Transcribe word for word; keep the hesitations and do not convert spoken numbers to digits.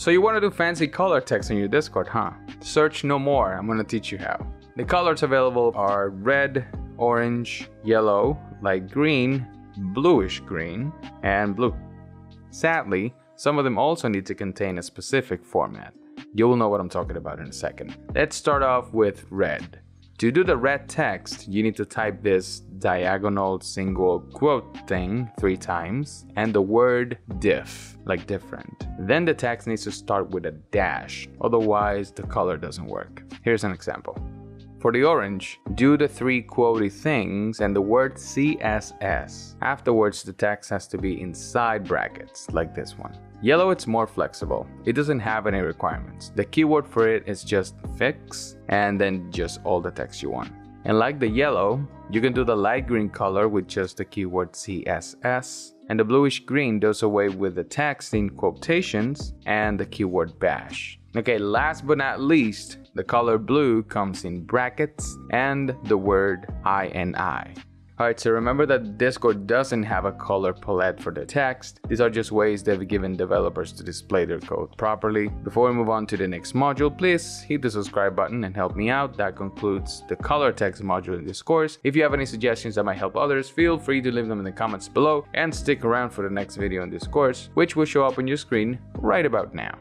So you want to do fancy color text on your Discord, huh? Search no more, I'm gonna teach you how. The colors available are red, orange, yellow, light green, bluish green, and blue. Sadly, some of them also need to contain a specific format. You'll know what I'm talking about in a second. Let's start off with red. To do the red text, you need to type this diagonal single quote thing three times and the word diff, like different. Then the text needs to start with a dash, otherwise the color doesn't work. Here's an example. For the orange, do the three quotey things and the word C S S. Afterwards, the text has to be inside brackets, like this one. Yellow, it's more flexible. It doesn't have any requirements. The keyword for it is just fix and then just all the text you want. And like the yellow, you can do the light green color with just the keyword C S S, and the bluish green does away with the text in quotations and the keyword bash. Okay, last but not least, the color blue comes in brackets and the word I N I. Alright, so remember that Discord doesn't have a color palette for the text. These are just ways they've given developers to display their code properly. Before we move on to the next module, please hit the subscribe button and help me out. That concludes the color text module in this course. If you have any suggestions that might help others, feel free to leave them in the comments below and stick around for the next video in this course, which will show up on your screen right about now.